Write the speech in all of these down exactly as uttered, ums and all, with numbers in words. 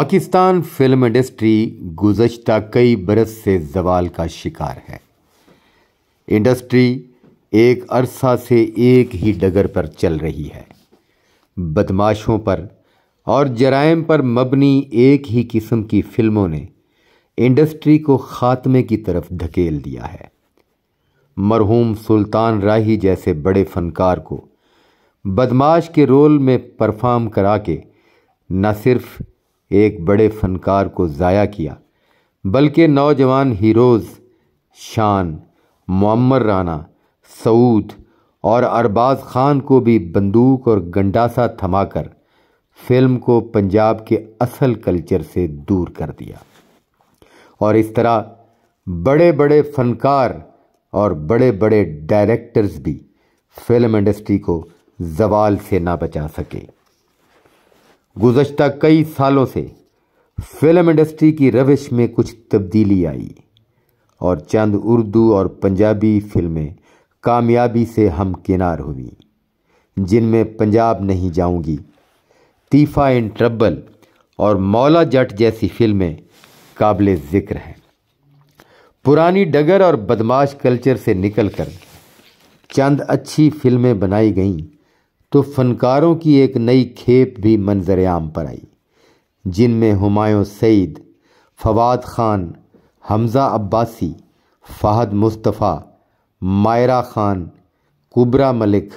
Pakistan film industry गुज़श्ता कई बरस से ज़वाल का शिकार है। इंडस्ट्री एक अरसा से एक ही डगर पर चल रही है। बदमाशों पर और जराइम पर मबनी एक ही किस्म की फ़िल्मों ने इंडस्ट्री को ख़ात्मे की तरफ धकेल दिया है। मरहूम सुल्तान राही जैसे बड़े फ़नकार को बदमाश के रोल में परफॉर्म करा के न सिर्फ एक बड़े फ़नकार को ज़ाया किया, बल्कि नौजवान हीरोज़ शान, मोअम्मर राना, सऊद और अरबाज़ ख़ान को भी बंदूक और गंडासा थमाकर फ़िल्म को पंजाब के असल कल्चर से दूर कर दिया। और इस तरह बड़े बड़े फ़नकार और बड़े बड़े डायरेक्टर्स भी फ़िल्म इंडस्ट्री को ज़वाल से ना बचा सके। गुज़श्ता कई सालों से फ़िल्म इंडस्ट्री की रविश में कुछ तब्दीली आई और चंद उर्दू और पंजाबी फ़िल्में कामयाबी से हमकिनार हुई, जिनमें पंजाब नहीं जाऊंगी, तीफ़ा इन ट्रबल और मौला जट जैसी फ़िल्में काबिल ज़िक्र हैं। पुरानी डगर और बदमाश कल्चर से निकलकर चंद अच्छी फ़िल्में बनाई गईं तो फ़नकारों की एक नई खेप भी मंजर आम पर आई, जिनमें हुमायूं सईद, फवाद ख़ान, हमज़ा अब्बासी, फ़हद मुस्तफ़ा, मायरा ख़ान, कुबरा मलिक,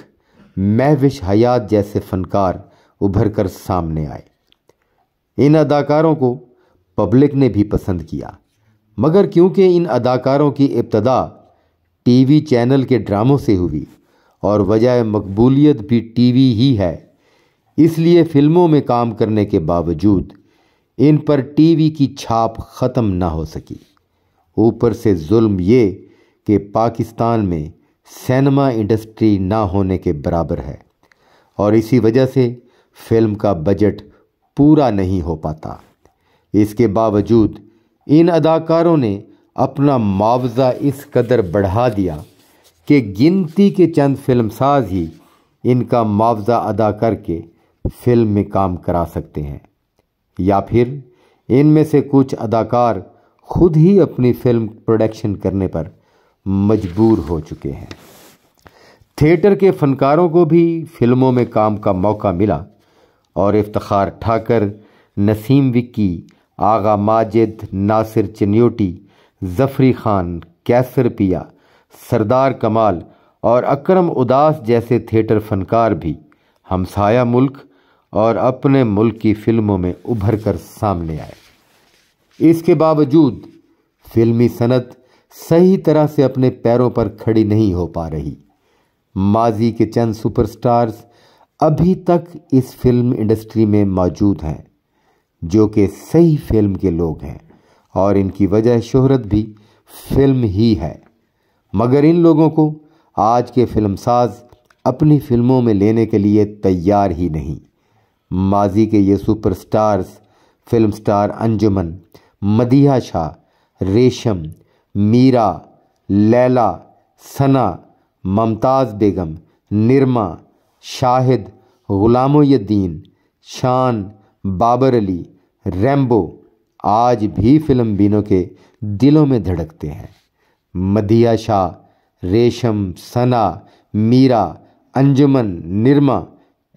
महविश हयात जैसे फ़नकार उभर कर सामने आए। इन अदाकारों को पब्लिक ने भी पसंद किया, मगर क्योंकि इन अदाकारों की इब्तदा टीवी चैनल के ड्रामों से हुई और वजह मकबूलियत भी टीवी ही है, इसलिए फ़िल्मों में काम करने के बावजूद इन पर टीवी की छाप ख़त्म ना हो सकी। ऊपर से जुल्म ये कि पाकिस्तान में सिनेमा इंडस्ट्री ना होने के बराबर है और इसी वजह से फ़िल्म का बजट पूरा नहीं हो पाता। इसके बावजूद इन अदाकारों ने अपना मुआवजा इस कदर बढ़ा दिया कि गिनती के चंद फिल्मसाज ही इनका मुआवजा अदा करके फ़िल्म में काम करा सकते हैं, या फिर इनमें से कुछ अदाकार खुद ही अपनी फ़िल्म प्रोडक्शन करने पर मजबूर हो चुके हैं। थिएटर के फ़नकारों को भी फ़िल्मों में काम का मौका मिला और इफ्तिखार ठाकर, नसीम विक्की, आगा माजिद, नासिर चन्योटी, जफरी खान, कैसर पिया, सरदार कमाल और अकरम उदास जैसे थिएटर फनकार भी हमसाया मुल्क और अपने मुल्क की फ़िल्मों में उभर कर सामने आए। इसके बावजूद फिल्मी सनत सही तरह से अपने पैरों पर खड़ी नहीं हो पा रही। माजी के चंद सुपरस्टार्स अभी तक इस फिल्म इंडस्ट्री में मौजूद हैं, जो कि सही फिल्म के लोग हैं और इनकी वजह शोहरत भी फिल्म ही है, मगर इन लोगों को आज के फिल्मसाज अपनी फ़िल्मों में लेने के लिए तैयार ही नहीं। माजी के ये superstars film star Anjuman, Madiha Shah, Resham, Meera, Laila, सना, मुमताज़ बेगम, निरमा, शाहिद, गुलामुद्दीन, शान, बाबर अली, रैम्बो आज भी फिल्म बीनों के दिलों में धड़कते हैं। मदीहा शाह, रेशम, सना, मीरा, अंजुमन, निरमा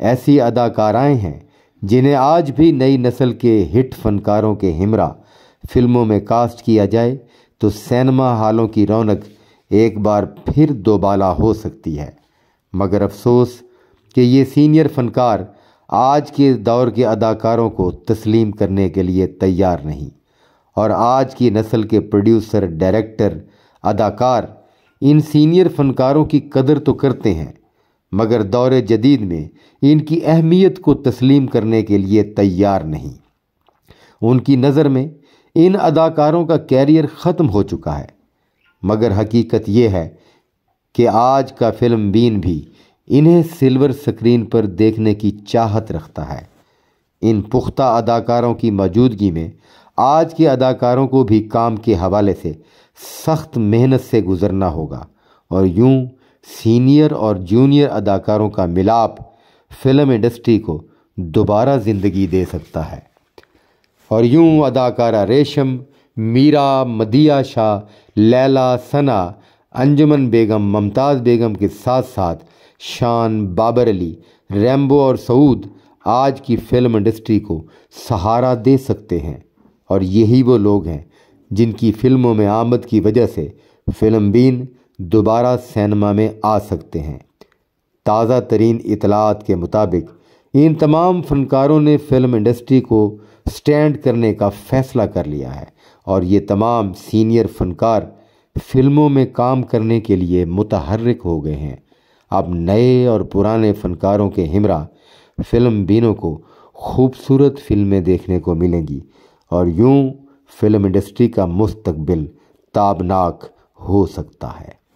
ऐसी अदाकाराएँ हैं जिन्हें आज भी नई नस्ल के हिट फनकारों के हमरा फिल्मों में कास्ट किया जाए तो सिनेमा हालों की रौनक एक बार फिर दोबाला हो सकती है। मगर अफसोस कि ये सीनियर फनकार आज के दौर के अदाकारों को तस्लीम करने के लिए तैयार नहीं और आज की नस्ल के प्रोड्यूसर, डायरेक्टर, अदाकार इन सीनियर फनकारों की कदर तो करते हैं, मगर दौर जदीद में इनकी अहमियत को तस्लीम करने के लिए तैयार नहीं। उनकी नज़र में इन अदाकारों का कैरियर ख़त्म हो चुका है, मगर हकीकत यह है कि आज का फिल्म बीन भी इन्हें सिल्वर स्क्रीन पर देखने की चाहत रखता है। इन पुख्ता अदाकारों की मौजूदगी में आज के अदाकारों को भी काम के हवाले से सख्त मेहनत से गुज़रना होगा और यूं सीनियर और जूनियर अदाकारों का मिलाप फ़िल्म इंडस्ट्री को दोबारा ज़िंदगी दे सकता है। और यूं अदाकारा रेशम, मीरा, मदीहा शाह, लैला, सना, अंजुमन बेगम, मुमताज़ बेगम के साथ साथ शान, बाबर अली, रैम्बो और सऊद आज की फ़िल्म इंडस्ट्री को सहारा दे सकते हैं। और यही वो लोग हैं जिनकी फ़िल्मों में आमद की वजह से फ़िल्मबीन दोबारा सिनेमा में आ सकते हैं। ताज़ा तरीन इतलात के मुताबिक इन तमाम फ़नकारों ने फ़िल्म इंडस्ट्री को स्टैंड करने का फ़ैसला कर लिया है और ये तमाम सीनियर फ़नकार फ़िल्मों में काम करने के लिए मुतहर्रिक हो गए हैं। अब नए और पुराने फ़नकारों के हमरा फ़िल्म बीनों को खूबसूरत फ़िल्में देखने को मिलेंगी और यूं फ़िल्म इंडस्ट्री का मुस्तकबिल ताबनाक हो सकता है।